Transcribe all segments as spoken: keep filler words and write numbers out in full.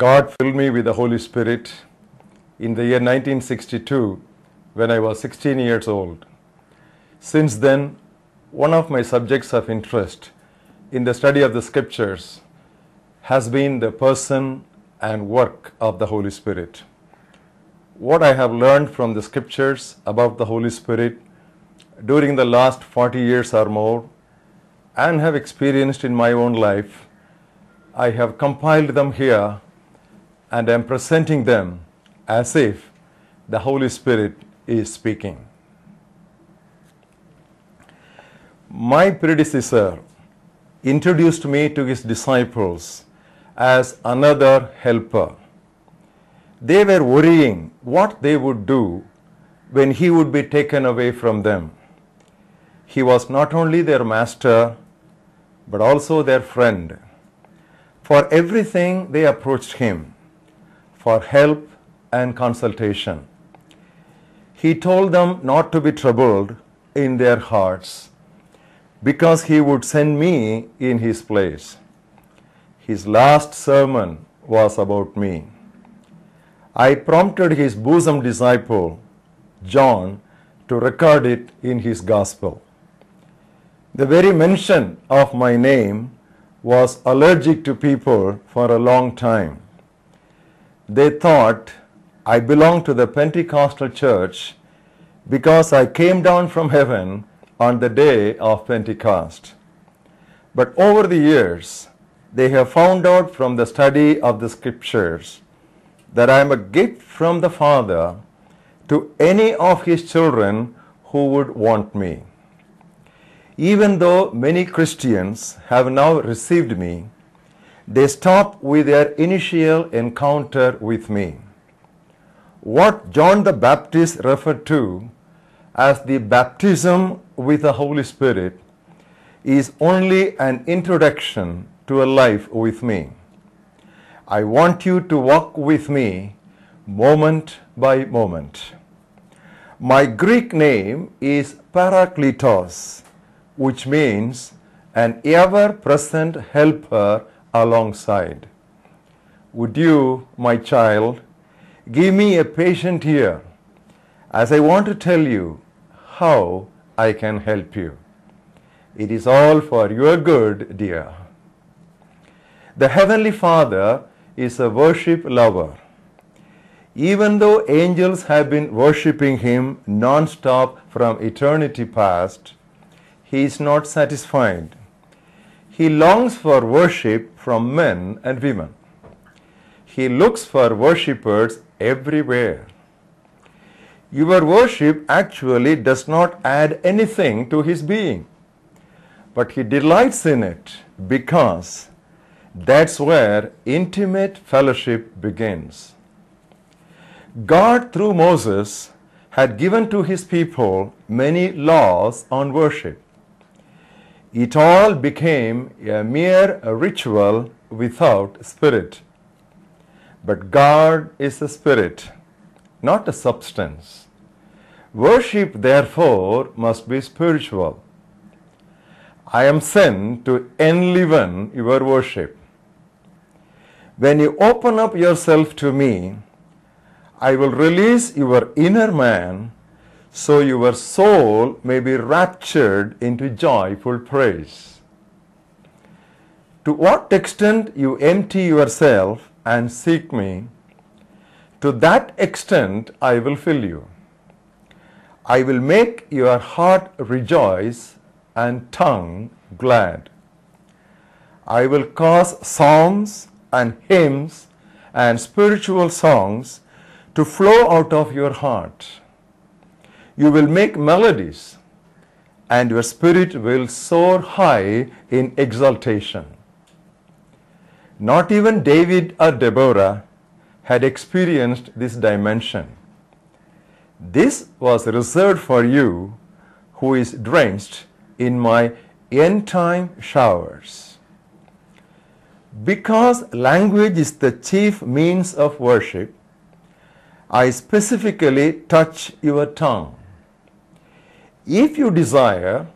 God filled me with the Holy Spirit in the year nineteen sixty-two when I was sixteen years old. Since then, one of my subjects of interest in the study of the scriptures has been the person and work of the Holy Spirit. What I have learned from the scriptures about the Holy Spirit during the last forty years or more and have experienced in my own life, I have compiled them here and am presenting them as if the Holy Spirit is speaking. My predecessor introduced me to his disciples as another helper. They were worrying what they would do when he would be taken away from them. He was not only their master, but also their friend. For everything they approached him, for help and consultation. He told them not to be troubled in their hearts, because he would send me in his place. His last sermon was about me. I prompted his bosom disciple, John, to record it in his gospel. The very mention of my name was allergic to people for a long time. They thought I belonged to the Pentecostal church because I came down from heaven on the day of Pentecost. But over the years, they have found out from the study of the scriptures that I am a gift from the Father to any of his children who would want me. Even though many Christians have now received me, they stop with their initial encounter with me. What John the Baptist referred to as the baptism with the Holy Spirit is only an introduction to a life with me. I want you to walk with me moment by moment. My Greek name is Parakletos, which means an ever-present helper alongside. Would you, my child, give me a patient ear as I want to tell you how I can help you. It is all for your good, dear. The Heavenly Father is a worship lover. Even though angels have been worshipping Him non-stop from eternity past, He is not satisfied. He longs for worship from men and women. He looks for worshippers everywhere. Your worship actually does not add anything to His being, but He delights in it because that's where intimate fellowship begins. God, through Moses, had given to His people many laws on worship. It all became a mere ritual without spirit. But God is a spirit, not a substance. Worship, therefore, must be spiritual. I am sent to enliven your worship. When you open up yourself to me, I will release your inner man so your soul may be raptured into joyful praise. To what extent you empty yourself and seek me, to that extent I will fill you. I will make your heart rejoice and tongue glad. I will cause psalms and hymns and spiritual songs to flow out of your heart. You will make melodies, and your spirit will soar high in exaltation. Not even David or Deborah had experienced this dimension. This was reserved for you who is drenched in my end-time showers. Because language is the chief means of worship, I specifically touch your tongue. If you desire,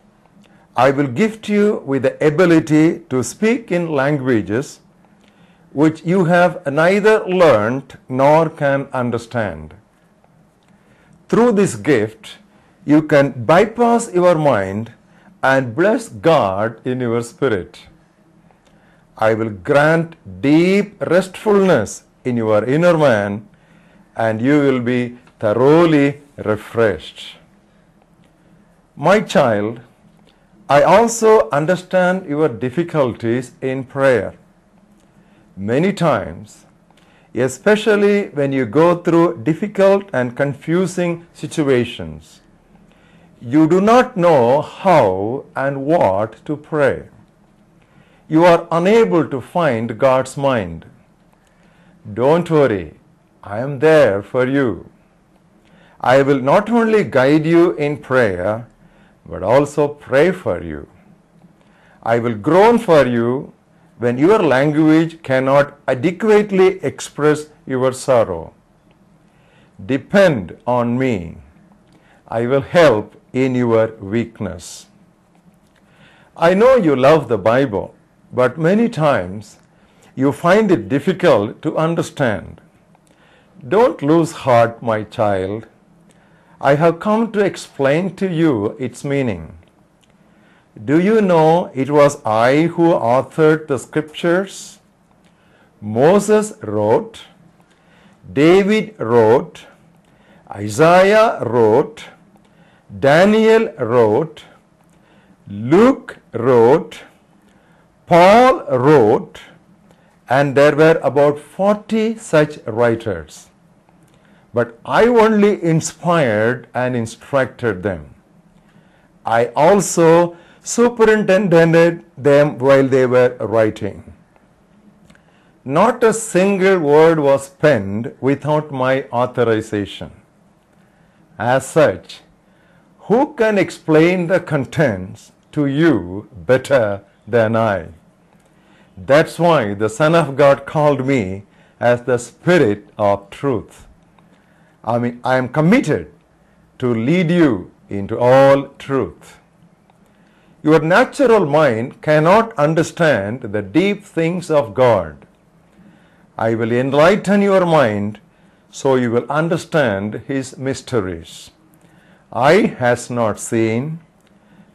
I will gift you with the ability to speak in languages which you have neither learnt nor can understand. Through this gift, you can bypass your mind and bless God in your spirit. I will grant deep restfulness in your inner man, and you will be thoroughly refreshed. My child, I also understand your difficulties in prayer. Many times, especially when you go through difficult and confusing situations, you do not know how and what to pray. You are unable to find God's mind. Don't worry, I am there for you. I will not only guide you in prayer, but also pray for you. I will groan for you when your language cannot adequately express your sorrow. Depend on me. I will help in your weakness. I know you love the Bible, but many times you find it difficult to understand. Don't lose heart, my child. I have come to explain to you its meaning. Do you know it was I who authored the scriptures? Moses wrote, David wrote, Isaiah wrote, Daniel wrote, Luke wrote, Paul wrote, and there were about forty such writers. But I only inspired and instructed them. I also superintended them while they were writing. Not a single word was penned without my authorization. As such, who can explain the contents to you better than I? That's why the Son of God called me as the Spirit of Truth. I mean, I am committed to lead you into all truth. Your natural mind cannot understand the deep things of God. I will enlighten your mind so you will understand His mysteries. Eye has not seen,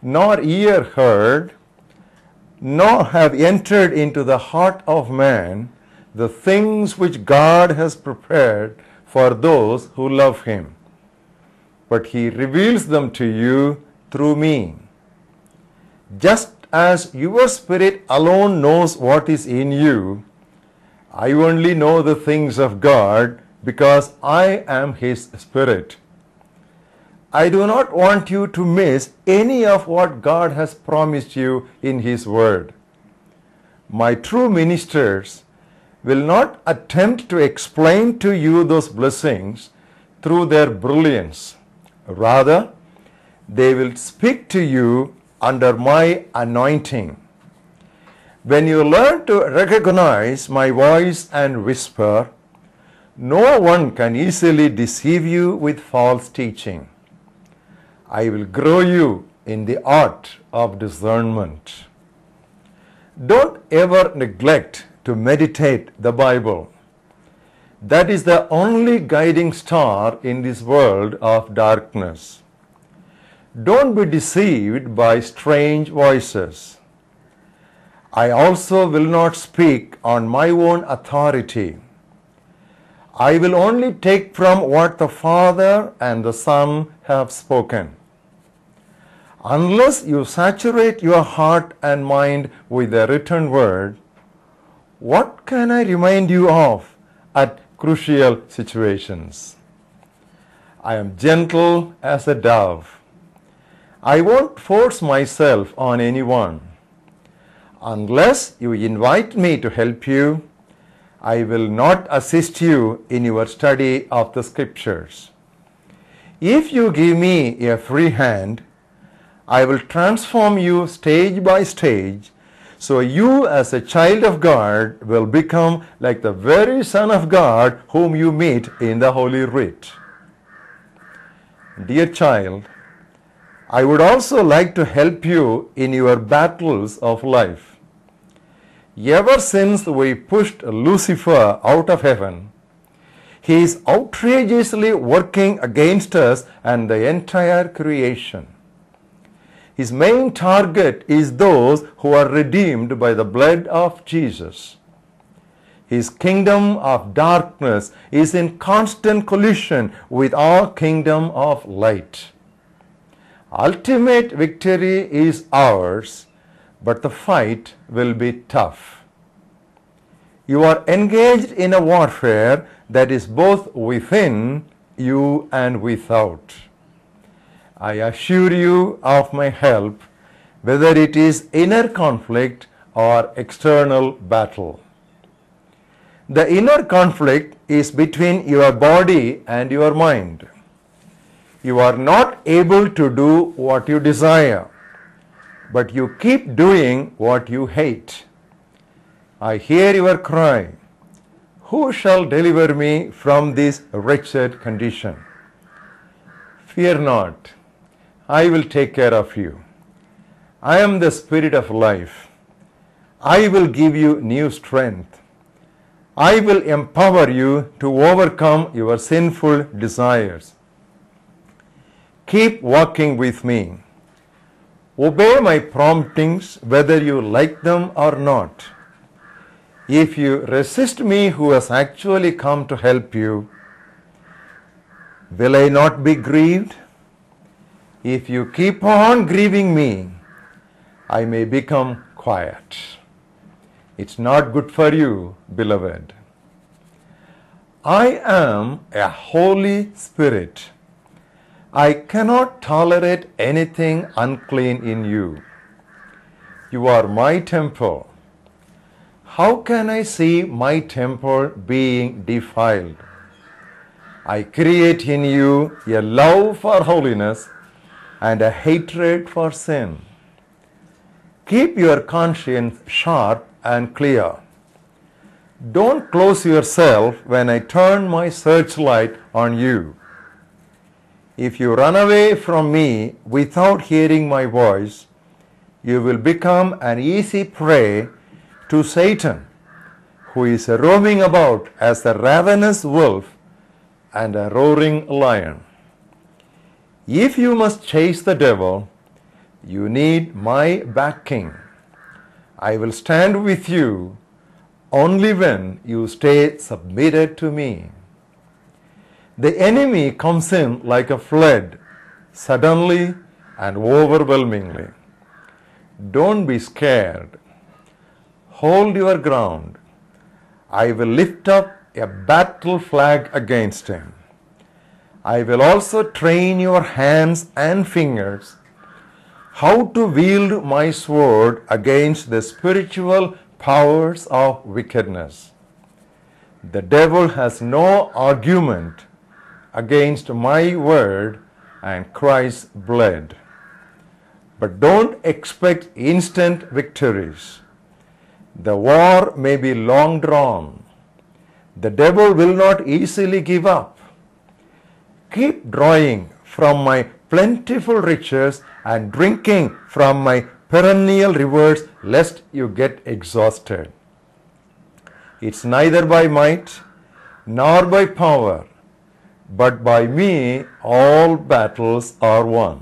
nor ear heard, nor have entered into the heart of man the things which God has prepared for those who love Him. But He reveals them to you through me. Just as your spirit alone knows what is in you, I only know the things of God because I am His Spirit. I do not want you to miss any of what God has promised you in His Word. My true ministers will not attempt to explain to you those blessings through their brilliance. Rather, they will speak to you under my anointing. When you learn to recognize my voice and whisper, no one can easily deceive you with false teaching. I will grow you in the art of discernment. Don't ever neglect to meditate the Bible. That is the only guiding star in this world of darkness. Don't be deceived by strange voices. I also will not speak on my own authority. I will only take from what the Father and the Son have spoken. Unless you saturate your heart and mind with the written word, what can I remind you of at crucial situations? I am gentle as a dove. I won't force myself on anyone. Unless you invite me to help you, I will not assist you in your study of the scriptures. If you give me a free hand, I will transform you stage by stage, so you as a child of God will become like the very Son of God whom you meet in the Holy Writ. Dear child, I would also like to help you in your battles of life. ever since we pushed Lucifer out of heaven, he is outrageously working against us and the entire creation. His main target is those who are redeemed by the blood of Jesus. His kingdom of darkness is in constant collision with our kingdom of light. Ultimate victory is ours, but the fight will be tough. You are engaged in a warfare that is both within you and without. I assure you of my help, whether it is inner conflict or external battle. The inner conflict is between your body and your mind. You are not able to do what you desire, but you keep doing what you hate. I hear your cry, "Who shall deliver me from this wretched condition?" Fear not, I will take care of you. I am the Spirit of life. I will give you new strength. I will empower you to overcome your sinful desires. Keep walking with me. Obey my promptings whether you like them or not. If you resist me who has actually come to help you, will I not be grieved? If you keep on grieving me, I may become quiet. It's not good for you, beloved. I am a holy spirit. I cannot tolerate anything unclean in you. You are my temple. How can I see my temple being defiled? I create in you a love for holiness and a hatred for sin. Keep your conscience sharp and clear. Don't close yourself when I turn my searchlight on you. If you run away from me without hearing my voice, you will become an easy prey to Satan, who is roaming about as a ravenous wolf and a roaring lion. If you must chase the devil, you need my backing. I will stand with you only when you stay submitted to me. The enemy comes in like a flood, suddenly and overwhelmingly. Don't be scared. Hold your ground. I will lift up a battle flag against him. I will also train your hands and fingers how to wield my sword against the spiritual powers of wickedness. The devil has no argument against my word and Christ's blood. But don't expect instant victories. The war may be long drawn. The devil will not easily give up. Keep drawing from my plentiful riches and drinking from my perennial rewards, lest you get exhausted. It's neither by might nor by power, but by me all battles are won.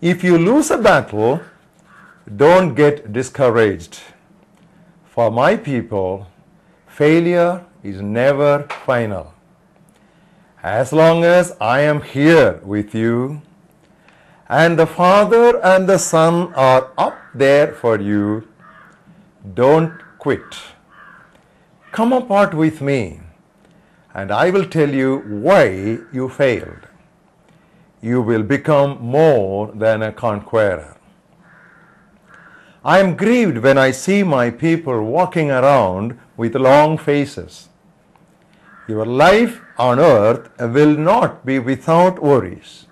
If you lose a battle, don't get discouraged. For my people, failure is never final. As long as I am here with you, and the Father and the Son are up there for you, don't quit. Come apart with me, and I will tell you why you failed. You will become more than a conqueror. I am grieved when I see my people walking around with long faces. Your life on earth will not be without worries,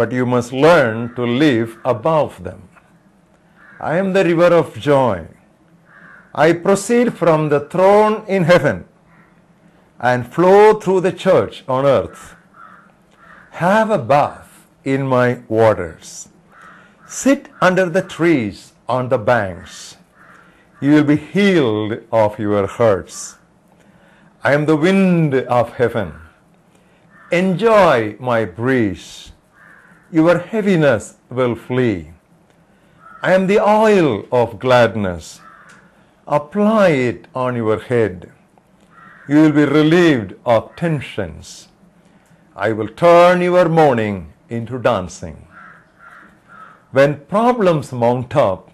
but you must learn to live above them. I am the river of joy. I proceed from the throne in heaven and flow through the church on earth. Have a bath in my waters. Sit under the trees on the banks. you will be healed of your hurts. I am the wind of heaven. Enjoy my breeze. Your heaviness will flee. I am the oil of gladness. Apply it on your head. You will be relieved of tensions. I will turn your mourning into dancing. When problems mount up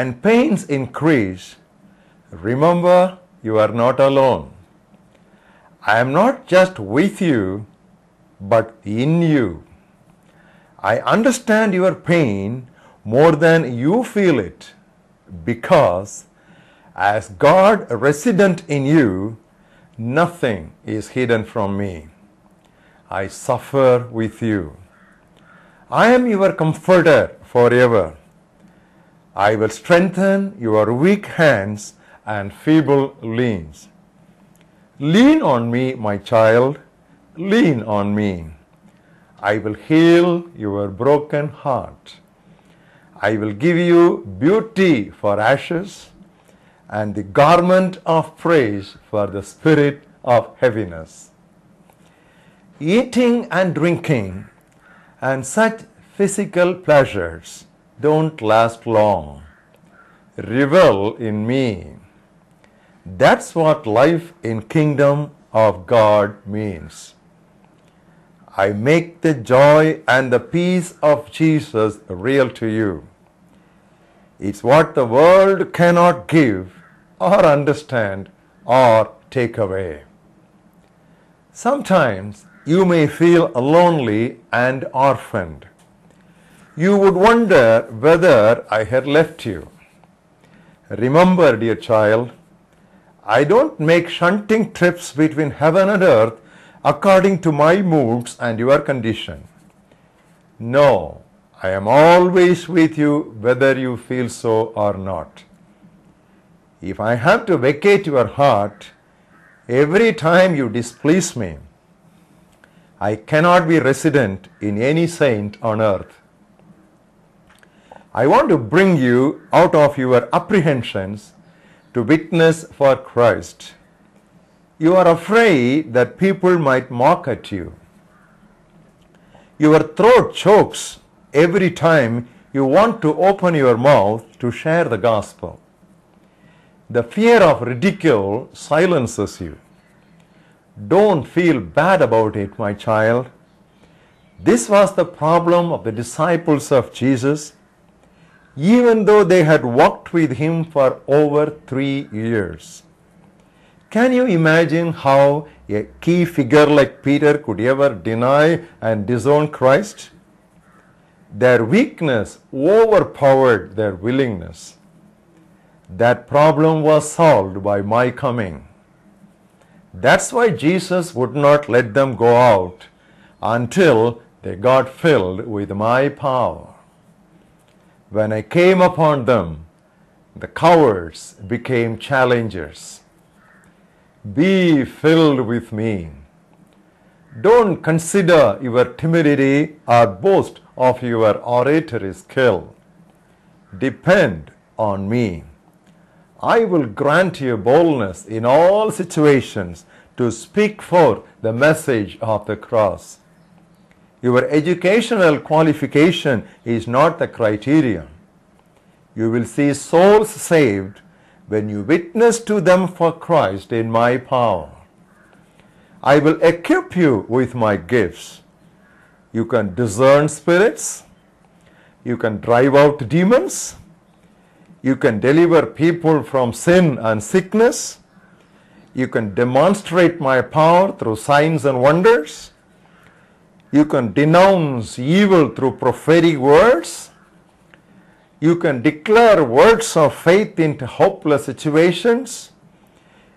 and pains increase, remember you are not alone. I am not just with you, but in you. I understand your pain more than you feel it, because as God resident in you, nothing is hidden from me. I suffer with you. I am your comforter forever. I will strengthen your weak hands and feeble limbs. Lean on me, my child. Lean on me. I will heal your broken heart. I will give you beauty for ashes, and the garment of praise for the spirit of heaviness. Eating and drinking and such physical pleasures don't last long. Revel in me. That's what life in kingdom of God means. I make the joy and the peace of Jesus real to you. It's what the world cannot give or understand or take away. Sometimes you may feel lonely and orphaned. You would wonder whether I had left you. Remember, dear child, I don't make shunting trips between heaven and earth according to my moods and your condition. No, I am always with you whether you feel so or not. If I have to vacate your heart every time you displease me, I cannot be resident in any saint on earth. I want to bring you out of your apprehensions to witness for Christ. You are afraid that people might mock at you. Your throat chokes every time you want to open your mouth to share the gospel. The fear of ridicule silences you. Don't feel bad about it, my child. This was the problem of the disciples of Jesus, even though they had walked with him for over three years. Can you imagine how a key figure like Peter could ever deny and disown Christ? Their weakness overpowered their willingness. That problem was solved by my coming. That's why Jesus would not let them go out until they got filled with my power. When I came upon them, the cowards became challengers. Be filled with me. Don't consider your timidity or boast of your oratory skill. Depend on me. I will grant you boldness in all situations to speak forth the message of the cross. Your educational qualification is not the criterion. You will see souls saved when you witness to them for Christ in my power. I will equip you with my gifts. You can discern spirits. You can drive out demons. You can deliver people from sin and sickness. You can demonstrate my power through signs and wonders. You can denounce evil through prophetic words. You can declare words of faith into hopeless situations.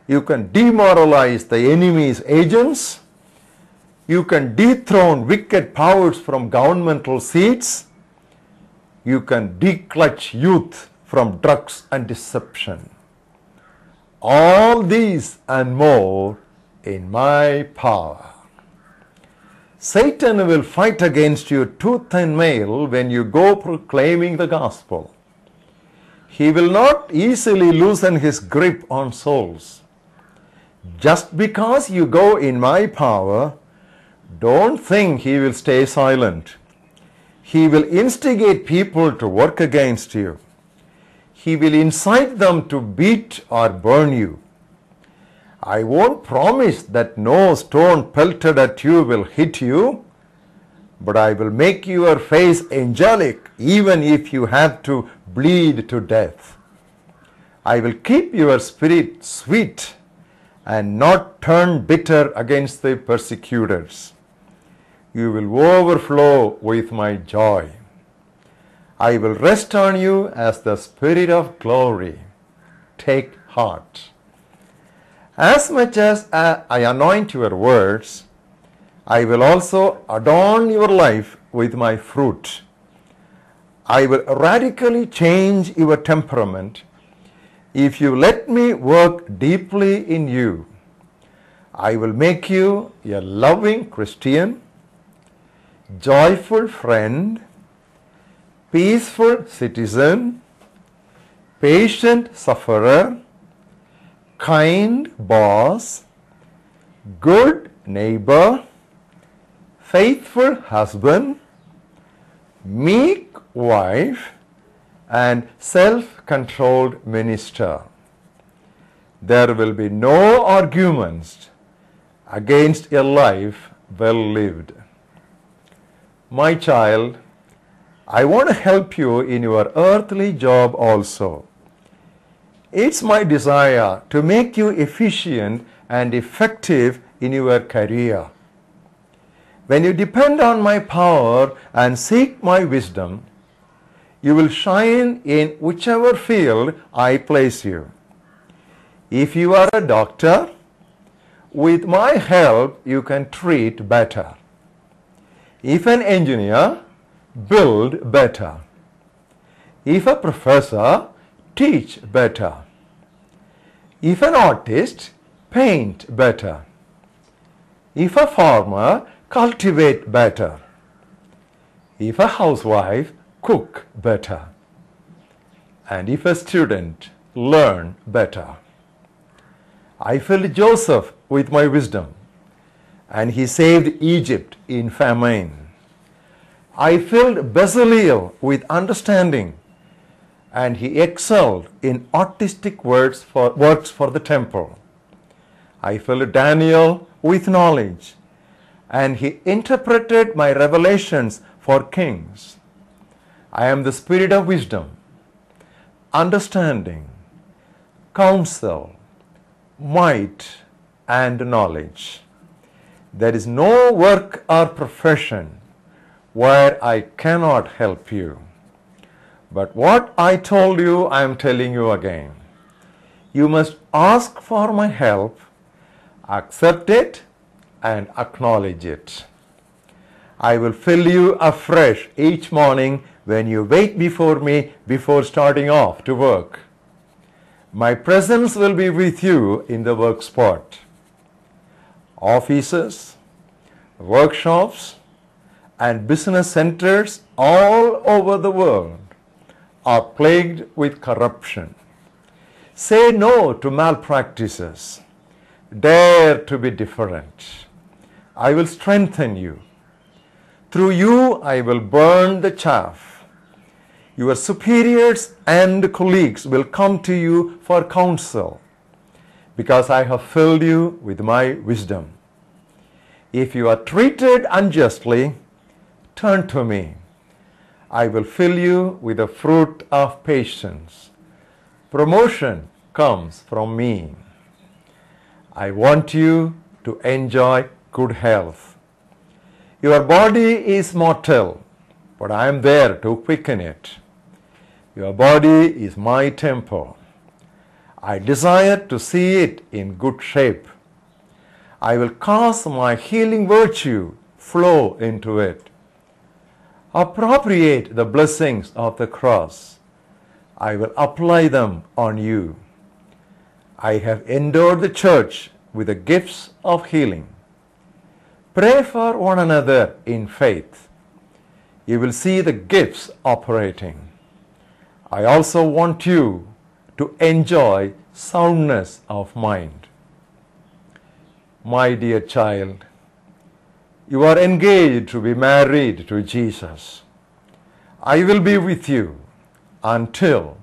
You can demoralize the enemy's agents. You can dethrone wicked powers from governmental seats. You can declutch youth from drugs and deception. All these and more in my power. Satan will fight against you tooth and nail when you go proclaiming the gospel. he will not easily loosen his grip on souls. Just because you go in my power, don't think he will stay silent. He will instigate people to work against you. He will incite them to beat or burn you. I won't promise that no stone pelted at you will hit you, but I will make your face angelic even if you have to bleed to death. I will keep your spirit sweet and not turn bitter against the persecutors. You will overflow with my joy. I will rest on you as the Spirit of glory. Take heart. As much as I anoint your words, I will also adorn your life with my fruit. I will radically change your temperament if you let me work deeply in you. I will make you a loving Christian, joyful friend, peaceful citizen, patient sufferer, kind boss, good neighbor, faithful husband, meek wife, and self-controlled minister. There will be no arguments against a life well lived. My child, I want to help you in your earthly job also. It's my desire to make you efficient and effective in your career. When you depend on my power and seek my wisdom, you will shine in whichever field I place you. If you are a doctor, with my help you can treat better. If an engineer, build better. If a professor, teach better. If an artist, paint better. If a farmer, cultivate better. If a housewife, cook better. And if a student, learn better. I filled Joseph with my wisdom, and he saved Egypt in famine. I filled Bezaleel with understanding, and he excelled in artistic works for, works for the temple. I filled Daniel with knowledge, and he interpreted my revelations for kings. I am the Spirit of wisdom, understanding, counsel, might, and knowledge. There is no work or profession where I cannot help you. But what I told you, I am telling you again. You must ask for my help, accept it, and acknowledge it. I will fill you afresh each morning when you wait before me before starting off to work. My presence will be with you in the work spot. Offices, workshops, and business centers all over the world are plagued with corruption. Say no to malpractices. Dare to be different. I will strengthen you. Through you, I will burn the chaff. Your superiors and colleagues will come to you for counsel, because I have filled you with my wisdom. If you are treated unjustly, turn to me. I will fill you with the fruit of patience. Promotion comes from me. I want you to enjoy good health. Your body is mortal, but I am there to quicken it. Your body is my temple. I desire to see it in good shape. I will cause my healing virtue flow into it. Appropriate the blessings of the cross. I will apply them on you. I have endowed the church with the gifts of healing. Pray for one another in faith. You will see the gifts operating. I also want you to enjoy soundness of mind. My dear child, you are engaged to be married to Jesus. I will be with you until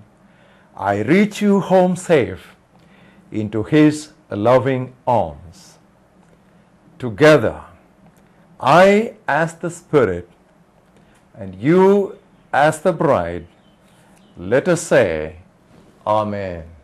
I reach you home safe into His loving arms. Together, I as the Spirit and you as the bride, let us say, Amen.